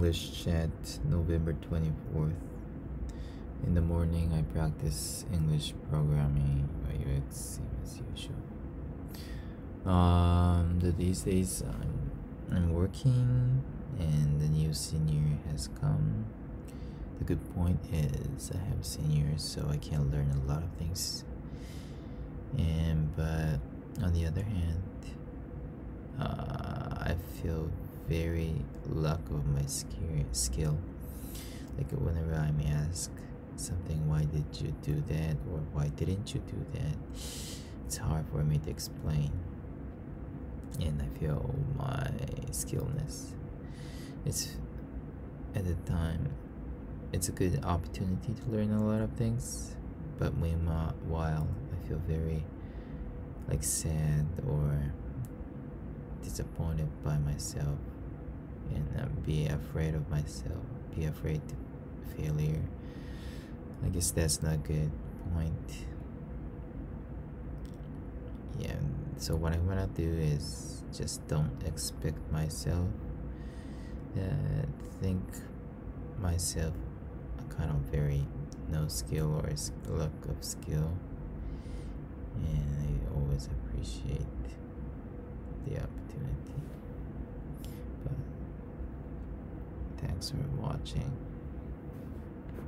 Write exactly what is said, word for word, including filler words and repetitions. English Chat, November twenty-fourth. In the morning, I practice English programming by U X, same as usual. Um, these days, I'm, I'm working, and the new senior has come. The good point is, I have seniors, so I can learn a lot of things. And but on the other hand, uh, I feel very lack of my skill. Like whenever I'm asked something, why did you do that, or why didn't you do that, it's hard for me to explain, and I feel my skillness. It's at the time, it's a good opportunity to learn a lot of things, but meanwhile, I feel very like sad or disappointed by myself, and uh, be afraid of myself, be afraid of failure. I guess that's not a good point. Yeah, so what I wanna do is just don't expect myself, uh, think myself a kind of very no skill or lack of skill, and I always appreciate the opportunity. But thanks for watching.